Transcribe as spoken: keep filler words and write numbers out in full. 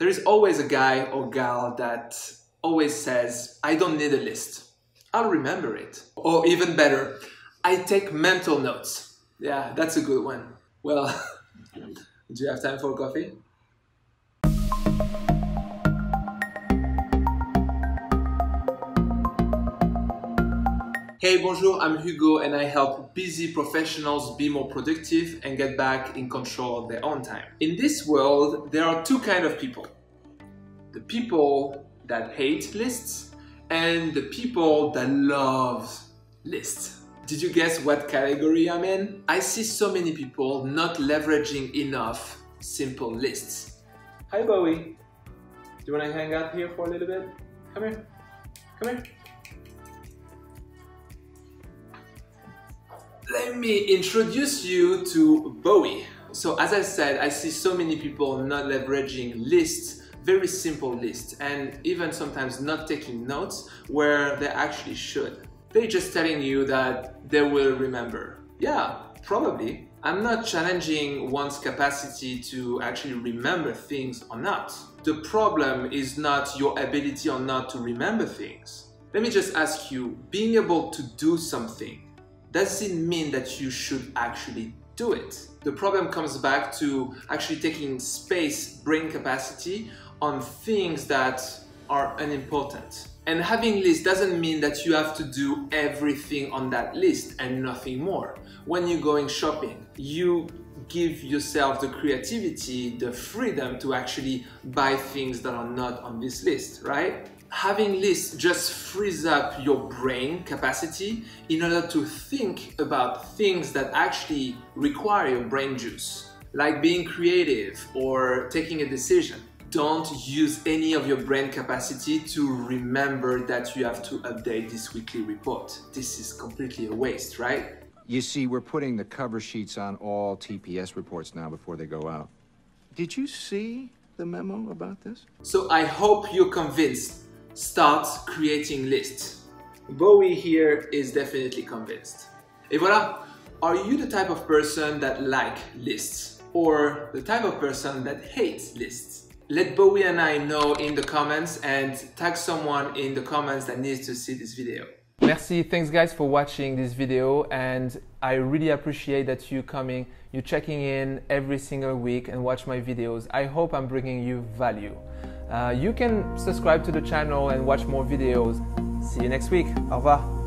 There is always a guy or gal that always says, I don't need a list, I'll remember it. Or even better, I take mental notes. Yeah, that's a good one. Well, do you have time for coffee? Hey, bonjour, I'm Hugo and I help busy professionals be more productive and get back in control of their own time. In this world, there are two kinds of people. The people that hate lists and the people that love lists. Did you guess what category I'm in? I see so many people not leveraging enough simple lists. Hi, Bowie. Do you want to hang out here for a little bit? Come here. Come here. Let me introduce you to Bowie. So as I said, I see so many people not leveraging lists, very simple lists, and even sometimes not taking notes where they actually should. They're just telling you that they will remember. Yeah, probably. I'm not challenging one's capacity to actually remember things or not. The problem is not your ability or not to remember things. Let me just ask you, being able to do something, does it mean that you should actually do it? The problem comes back to actually taking space, brain capacity on things that are unimportant. And having lists doesn't mean that you have to do everything on that list and nothing more. When you're going shopping, you give yourself the creativity, the freedom to actually buy things that are not on this list, right? Having lists just frees up your brain capacity in order to think about things that actually require your brain juice, like being creative or taking a decision. Don't use any of your brain capacity to remember that you have to update this weekly report. This is completely a waste, right? You see, we're putting the cover sheets on all T P S reports now before they go out. Did you see the memo about this? So I hope you're convinced. Start creating lists. Bowie here is definitely convinced. Et voilà! Are you the type of person that likes lists or the type of person that hates lists? Let Bowie and I know in the comments and tag someone in the comments that needs to see this video. Merci, thanks guys for watching this video, and I really appreciate that you coming, you checking in every single week and watch my videos. I hope I'm bringing you value. Uh, you can subscribe to the channel and watch more videos. See you next week. Au revoir.